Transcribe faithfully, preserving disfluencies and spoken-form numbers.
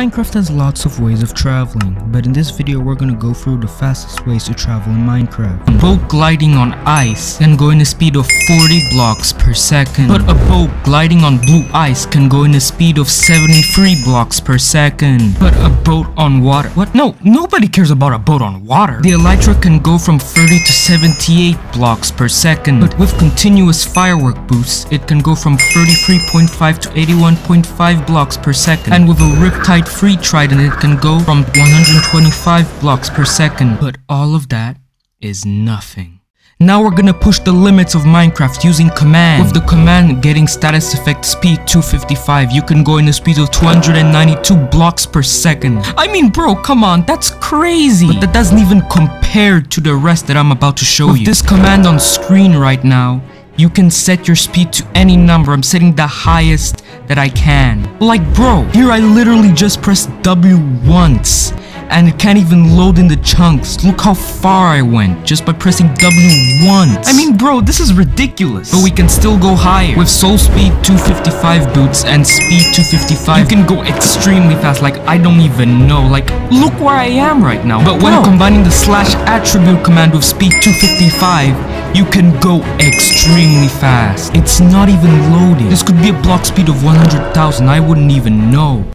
Minecraft has lots of ways of traveling, but in this video we're gonna go through the fastest ways to travel in Minecraft. A boat gliding on ice can go in a speed of forty blocks per second, but a boat gliding on blue ice can go in a speed of seventy-three blocks per second. But a boat on water, what? No, nobody cares about a boat on water. The elytra can go from thirty to seventy-eight blocks per second, but with continuous firework boosts, it can go from thirty-three point five to eighty-one point five blocks per second, and with a riptide free trident it can go from one hundred twenty-five blocks per second. But all of that is nothing. Now we're gonna push the limits of Minecraft using command. With the command getting status effect speed two fifty-five, you can go in a speed of two hundred ninety-two blocks per second. I mean, bro, come on, that's crazy. But that doesn't even compare to the rest that I'm about to show you. With this command on screen right now, you can set your speed to any number. I'm setting the highest that I can. Like, bro, here I literally just pressed W once and it can't even load in the chunks. Look how far I went just by pressing W once. I mean, bro, this is ridiculous. But we can still go higher. With soul speed two fifty-five boots and speed two fifty-five, you can go extremely fast. Like, I don't even know. Like, look where I am right now. But when bro. combining the slash attribute command with speed two fifty-five, you can go extremely fast. It's not even loading. This could be a block speed of one hundred thousand. I wouldn't even know.